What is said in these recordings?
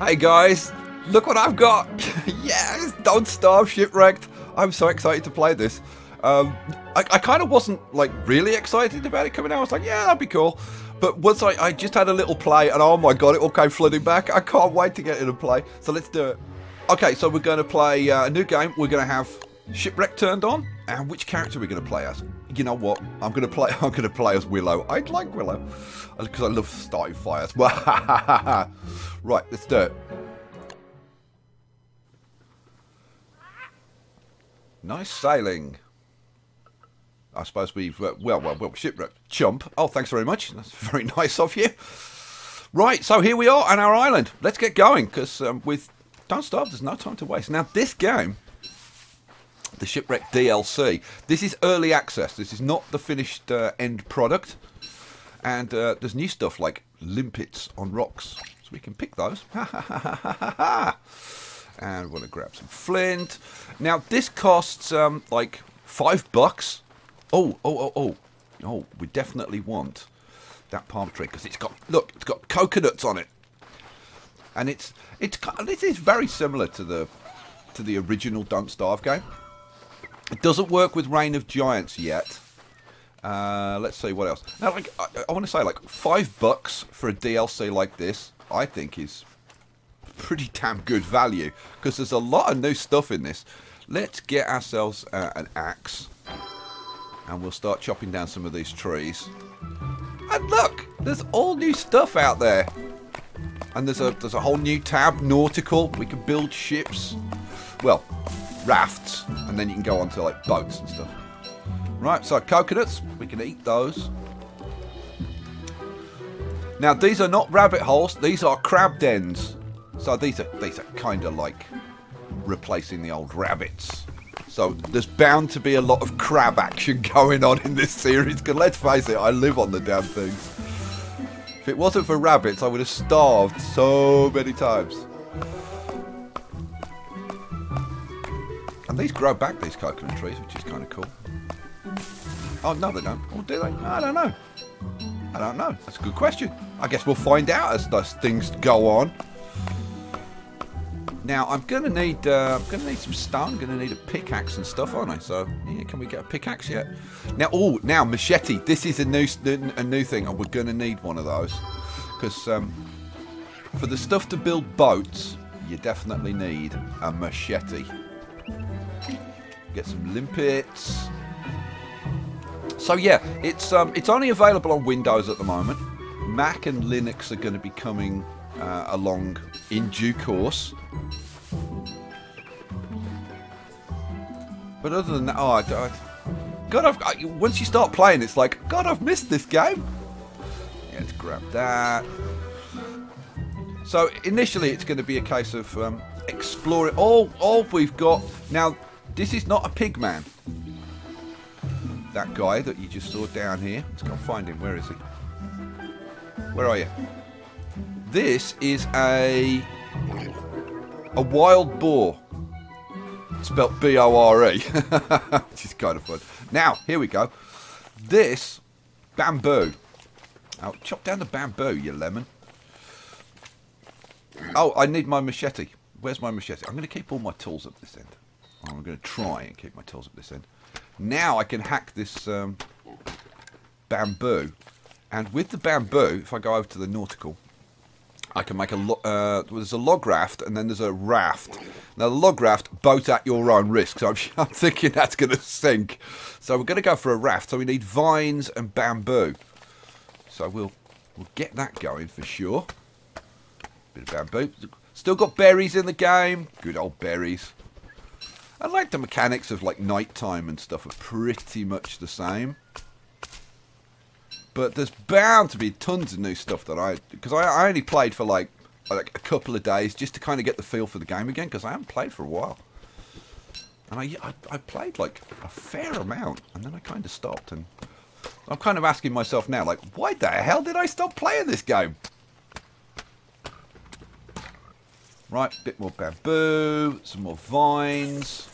Hey guys, look what I've got! Yes! Don't Starve Shipwrecked! I'm so excited to play this. I kind of wasn't like really excited about it coming out. I was like, yeah, that'd be cool. But once I just had a little play and oh my god, it all came flooding back. I can't wait to get in and play. So let's do it. Okay, so we're going to play a new game. We're going to have Shipwreck turned on. And which character are we going to play as? You know what? I'm going to play as Willow. I like Willow because I love starting fires. Right, let's do it. Nice sailing. I suppose we've well shipwrecked chump. Oh, thanks very much. That's very nice of you. Right, so here we are on our island. Let's get going because with Don't Starve, there's no time to waste. Now this game, the Shipwreck DLC. This is early access. This is not the finished end product. And there's new stuff like limpets on rocks. So we can pick those. And we're going to grab some flint. Now, this costs like $5. Oh, we definitely want that palm tree because it's got, look, it's got coconuts on it. And this is very similar to the original Don't Starve game. It doesn't work with Reign of Giants yet. Let's see what else. Now, like, I want to say, like, $5 for a DLC like this, I think is pretty damn good value because there's a lot of new stuff in this. Let's get ourselves an axe, and we'll start chopping down some of these trees. And look, there's all new stuff out there, and there's a whole new tab, nautical. We can build ships. Well, rafts, and then you can go on to like boats and stuff. Right, so coconuts, we can eat those. Now these are not rabbit holes, these are crab dens. So these are kind of like replacing the old rabbits. So there's bound to be a lot of crab action going on in this series, because let's face it, I live on the damn things. If it wasn't for rabbits, I would have starved so many times. And these grow back, these coconut trees, which is kind of cool. Oh, no, they don't. Or do they? I don't know. I don't know. That's a good question. I guess we'll find out as those things go on. Now, I'm gonna need some stone. I'm gonna need a pickaxe and stuff, aren't I? So, yeah, can we get a pickaxe yet? Now, oh, now machete. This is a new thing, and we're gonna need one of those because for the stuff to build boats, you definitely need a machete. Get some limpets. So yeah, it's only available on Windows at the moment. Mac and Linux are going to be coming along in due course. But other than that, oh, once you start playing, it's like, God, I've missed this game. Yeah, let's grab that. So initially, it's going to be a case of exploring all we've got now. This is not a pig man. That guy that you just saw down here. Let's go find him. Where is he? Where are you? This is a wild boar. Spelt B-O-R-E. Which is kind of fun. Now, here we go. This bamboo. Oh, chop down the bamboo, you lemon. Oh, I need my machete. Where's my machete? I'm going to keep all my tools up this end. I'm going to try and keep my tools at this end. Now I can hack this bamboo. And with the bamboo, if I go over to the nautical, I can make there's a log raft and then there's a raft. Now the log raft, boat at your own risk. So I'm thinking that's going to sink. So we're going to go for a raft. So we need vines and bamboo. So we'll get that going for sure. Bit of bamboo. Still got berries in the game. Good old berries. I like the mechanics of like nighttime and stuff are pretty much the same, but there's bound to be tons of new stuff that because I only played for like a couple of days just to kind of get the feel for the game again because I haven't played for a while, and I played like a fair amount and then I kind of stopped, and I'm kind of asking myself now like why the hell did I stop playing this game? Right, bit more bamboo, some more vines.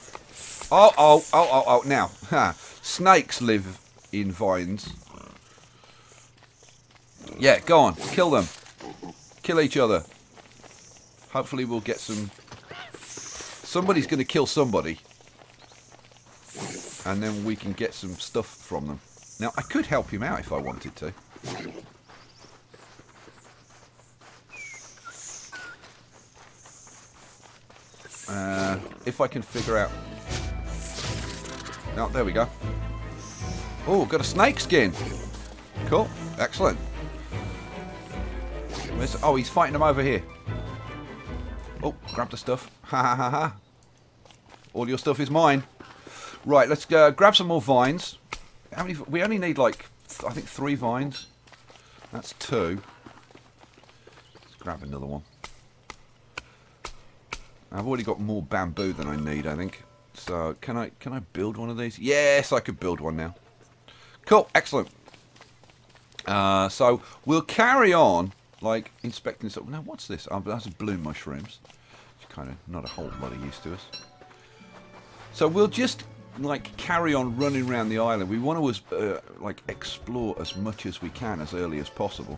Oh, now, snakes live in vines. Yeah, go on, kill them. Kill each other. Hopefully we'll get some... Somebody's going to kill somebody. And then we can get some stuff from them. Now, I could help him out if I wanted to. If I can figure out... Oh, there we go. Oh, got a snake skin. Cool. Excellent. Where's... Oh, he's fighting them over here. Oh, grab the stuff. Ha ha ha ha. All your stuff is mine. Right, let's go grab some more vines. How many? We only need, like, I think 3 vines. That's 2. Let's grab another one. I've already got more bamboo than I need, I think. So, can I build one of these? Yes, I could build one now. Cool, excellent. So, we'll carry on, like, inspecting this. Now, what's this? Oh, that's bloom mushrooms. It's kind of not a whole lot of use to us. So, we'll just, like, carry on running around the island. We want to, like, explore as much as we can as early as possible.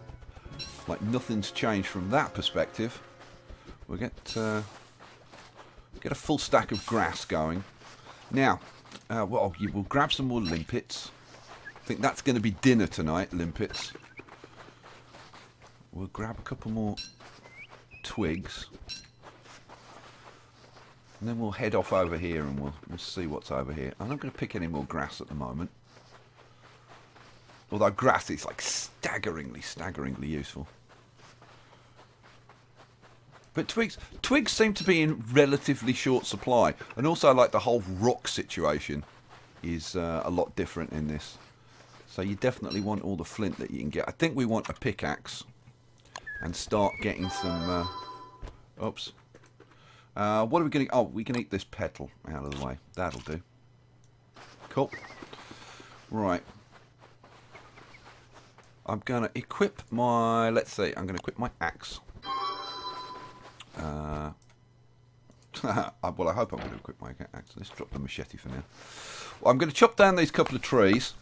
Like, nothing's changed from that perspective. We'll get a full stack of grass going. Now, well, we'll grab some more limpets. I think that's going to be dinner tonight, limpets. We'll grab a couple more twigs. And then we'll head off over here and we'll see what's over here. I'm not going to pick any more grass at the moment. Although grass is, like, staggeringly useful. But twigs seem to be in relatively short supply. And also, like, the whole rock situation is a lot different in this. So you definitely want all the flint that you can get. I think we want a pickaxe. And start getting some... oops. What are we going to... Oh, we can eat this petal out of the way. That'll do. Cool. Right. I'm going to equip my... Let's see. I'm going to equip my axe. Well, I hope I'm going to equip my axe. Let's drop the machete for now. Well, I'm going to chop down these couple of trees.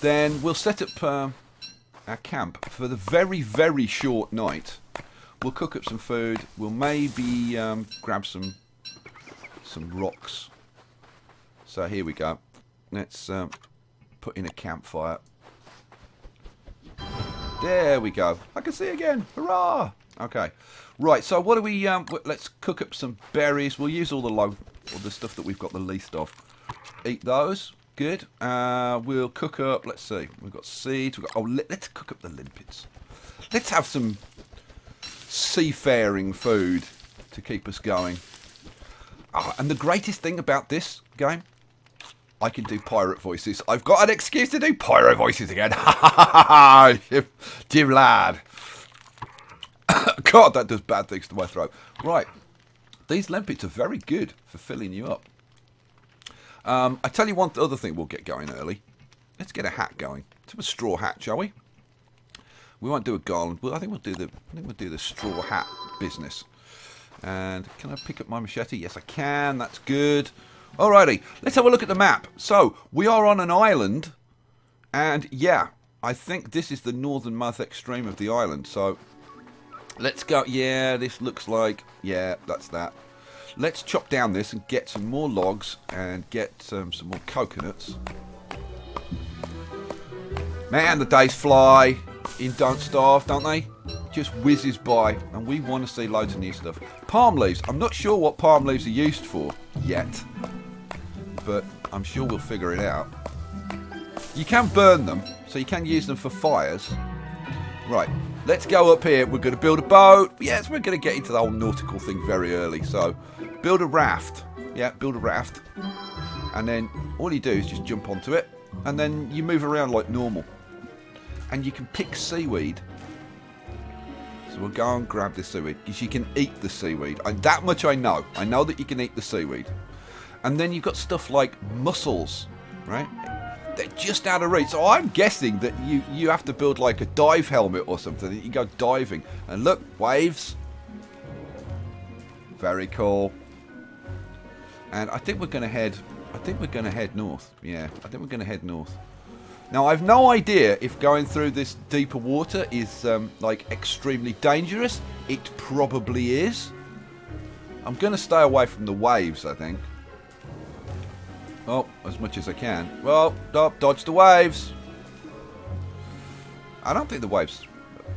Then we'll set up our camp for the very short night. We'll cook up some food. We'll maybe grab some rocks. So here we go. Let's put in a campfire. There we go. I can see again. Hurrah! Okay, right. So what do we? Let's cook up some berries. We'll use all the stuff that we've got the least of. Eat those. Good. We'll cook up. Let's see. We've got seeds. We've got. Oh, let's cook up the limpets. Let's have some seafaring food to keep us going. Oh, and the greatest thing about this game, I can do pirate voices. I've got an excuse to do pirate voices again. Ha ha ha! Dear lad. God, that does bad things to my throat. Right, these limpets are very good for filling you up. I tell you one other thing we'll get going early. Let's get a hat going. Let's have a straw hat, shall we? We won't do a garland. Well, I think we'll do the straw hat business. And can I pick up my machete? Yes, I can. That's good. Alrighty, let's have a look at the map. So we are on an island, and yeah, I think this is the northernmost extreme of the island. So. Let's go, yeah, this looks like, yeah, that's that. Let's chop down this and get some more logs and get some more coconuts. Man, the days fly in Don't Starve, don't they? Just whizzes by, and we want to see loads of new stuff. Palm leaves, I'm not sure what palm leaves are used for yet, but I'm sure we'll figure it out. You can burn them, so you can use them for fires. Right. Let's go up here. We're going to build a boat. Yes, we're going to get into the whole nautical thing very early. So, build a raft. Yeah, build a raft. And then all you do is just jump onto it. And then you move around like normal. And you can pick seaweed. So we'll go and grab this seaweed. Because you can eat the seaweed. And that much I know. I know that you can eat the seaweed. And then you've got stuff like mussels, right? They're just out of reach, so I'm guessing that you have to build like a dive helmet or something. You go diving, and look, waves. Very cool. And I think we're going to head north. Yeah, I think we're going to head north. Now I've no idea if going through this deeper water is like extremely dangerous. It probably is, I'm going to stay away from the waves, I think. Oh, as much as I can. Well, dodge the waves. I don't think the waves...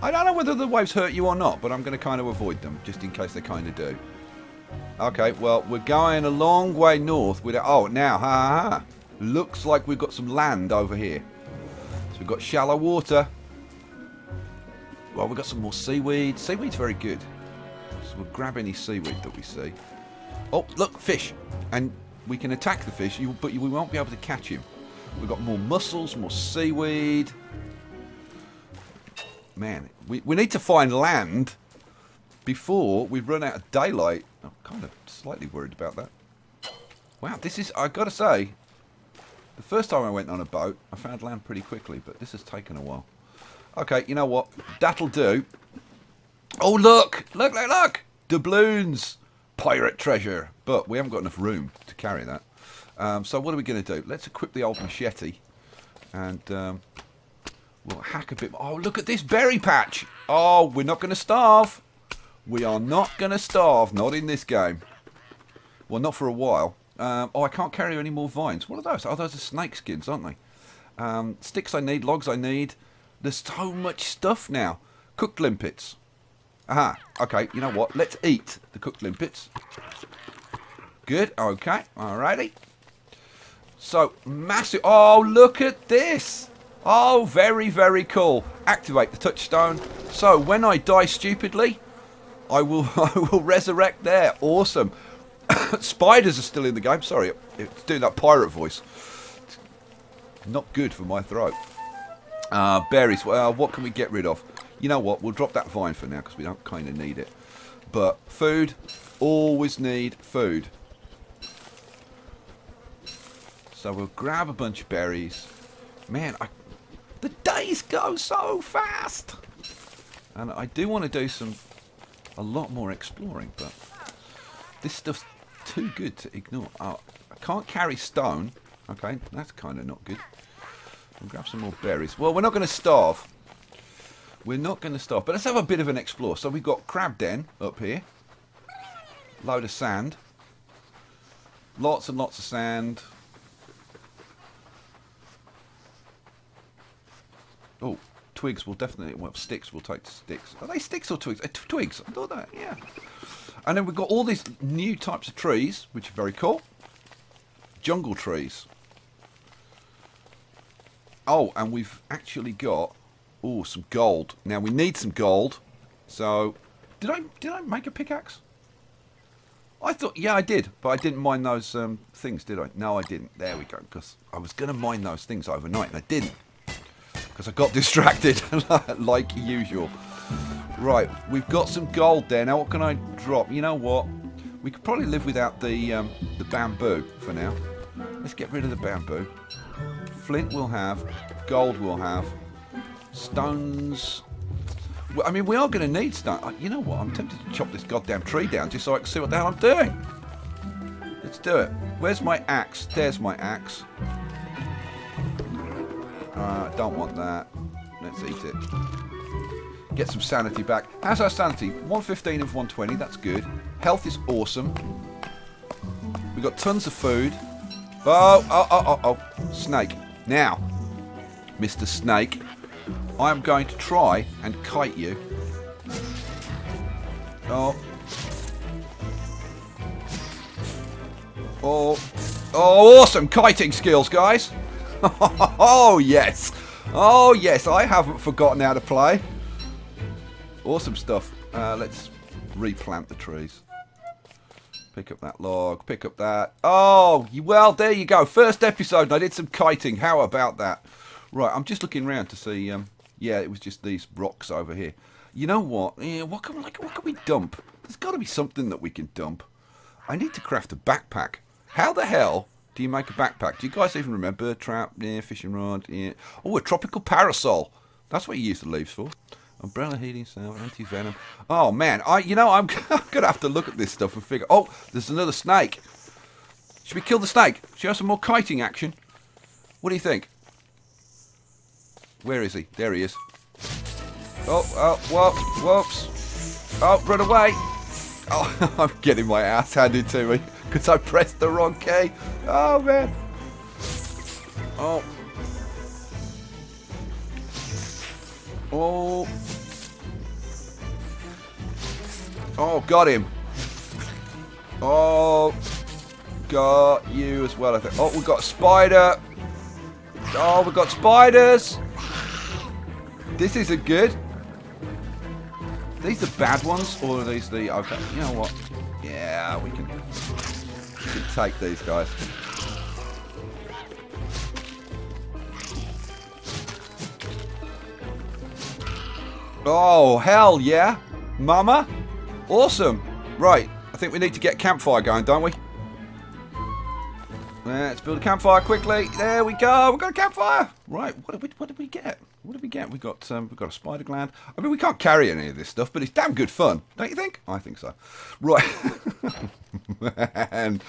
I don't know whether the waves hurt you or not, but I'm going to kind of avoid them, just in case they kind of do. Okay, well, we're going a long way north with it. Oh, now, looks like we've got some land over here. So we've got shallow water. Well, we've got some more seaweed. Seaweed's very good. So we'll grab any seaweed that we see. Oh, look, fish. And we can attack the fish, but we won't be able to catch him. We've got more mussels, more seaweed. Man, we need to find land before we run out of daylight. I'm kind of slightly worried about that. Wow, this is, I've got to say, the first time I went on a boat, I found land pretty quickly, but this has taken a while. Okay, you know what? That'll do. Oh, look! Look, look, look! Doubloons! Pirate treasure! But we haven't got enough room to carry that. So what are we going to do? Let's equip the old machete. And we'll hack a bit more. Oh, look at this berry patch! Oh, we're not going to starve! We are not going to starve, not in this game. Well, not for a while. Oh, I can't carry any more vines. What are those? Oh, those are snake skins, aren't they? Sticks I need, logs I need. There's so much stuff now. Cooked limpets. Aha, okay, you know what? Let's eat the cooked limpets. Good, okay, alrighty. So, massive... Oh, look at this! Oh, very, very cool. Activate the touchstone. So, when I die stupidly... I will resurrect there. Awesome. Spiders are still in the game. Sorry, it's doing that pirate voice. It's not good for my throat. Berries. Well, what can we get rid of? You know what? We'll drop that vine for now because we don't kind of need it. But food. Always need food. So we'll grab a bunch of berries. Man, the days go so fast. And I do want to do some... a lot more exploring, but this stuff's too good to ignore. Oh, I can't carry stone. Okay, that's kind of not good. We'll grab some more berries. Well, we're not going to starve. We're not going to starve, but let's have a bit of an explore. So we've got crab den up here. Load of sand. Lots and lots of sand. Oh. Twigs will definitely, well, sticks will take sticks. Are they sticks or twigs? Twigs, I thought that, yeah. And then we've got all these new types of trees, which are very cool. Jungle trees. Oh, and we've actually got, oh, some gold. Now, we need some gold. So, did I make a pickaxe? I thought, yeah, I did. But I didn't mine those things, did I? No, I didn't. There we go, because I was going to mine those things overnight, and I didn't. Because I got distracted, like usual. Right, we've got some gold there. Now, what can I drop? You know what? We could probably live without the bamboo for now. Let's get rid of the bamboo. Flint we'll have. Gold we'll have. Stones. Well, I mean, we are going to need stone. You know what? I'm tempted to chop this goddamn tree down just so I can see what the hell I'm doing. Let's do it. Where's my axe? There's my axe. Don't want that. Let's eat it. Get some sanity back. How's our sanity? 115 of 120. That's good. Health is awesome. We've got tons of food. Oh, oh, oh, oh, oh. Snake. Now, Mr. Snake, I'm going to try and kite you. Oh. Oh. Oh, awesome kiting skills, guys. Oh, yes. Oh, yes. I haven't forgotten how to play. Awesome stuff. Let's replant the trees. Pick up that log. Pick up that. Oh, well, there you go. First episode and I did some kiting. How about that? Right, I'm just looking around to see. Yeah, it was just these rocks over here. You know what? Yeah, what can we dump? There's got to be something that we can dump. I need to craft a backpack. How the hell... do you make a backpack? Do you guys even remember? Trap, yeah, fishing rod, yeah. Oh, a tropical parasol. That's what you use the leaves for. Umbrella heating salve, anti-venom. Oh, man. You know, I'm going to have to look at this stuff and figure... Oh, there's another snake. Should we kill the snake? Should we have some more kiting action? What do you think? Where is he? There he is. Oh, oh, whoa, whoops. Oh, run away. Oh, I'm getting my ass handed to me because I pressed the wrong key. Oh, man. Oh. Oh. Oh, got him. Oh. Got you as well, I think. Oh, we've got a spider. Oh, we've got spiders. This isn't good. These the bad ones, or are these the... Okay, you know what? Yeah, we can take these guys. Oh, hell yeah. Mama. Awesome. Right, I think we need to get campfire going, don't we? Let's build a campfire quickly. There we go. We've got a campfire. Right. What did we get? What did we get? We got a spider gland. I mean, we can't carry any of this stuff, but it's damn good fun, don't you think? I think so. Right. Man.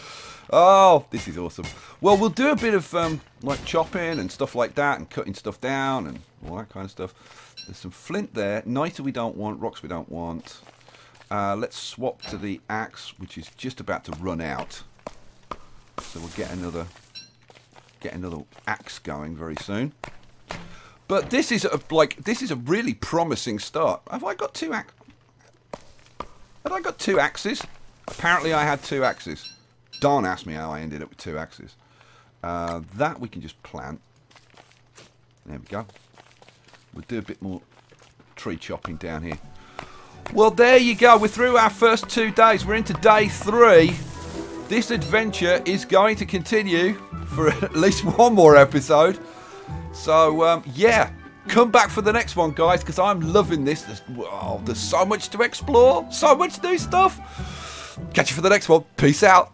Oh, this is awesome. Well, we'll do a bit of like chopping and stuff like that, and cutting stuff down and all that kind of stuff. There's some flint there. Niter we don't want. Rocks we don't want. Let's swap to the axe, which is just about to run out. So we'll get another axe going very soon. But this is a really promising start. Have I got two axes? Had I got two axes? Apparently I had two axes. Don't ask me how I ended up with two axes. That we can just plant. There we go. We'll do a bit more tree chopping down here. Well, there you go. We're through our first 2 days. We're into day 3. This adventure is going to continue for at least one more episode. So, yeah, come back for the next one, guys, because I'm loving this. There's so much to explore, so much new stuff. Catch you for the next one. Peace out.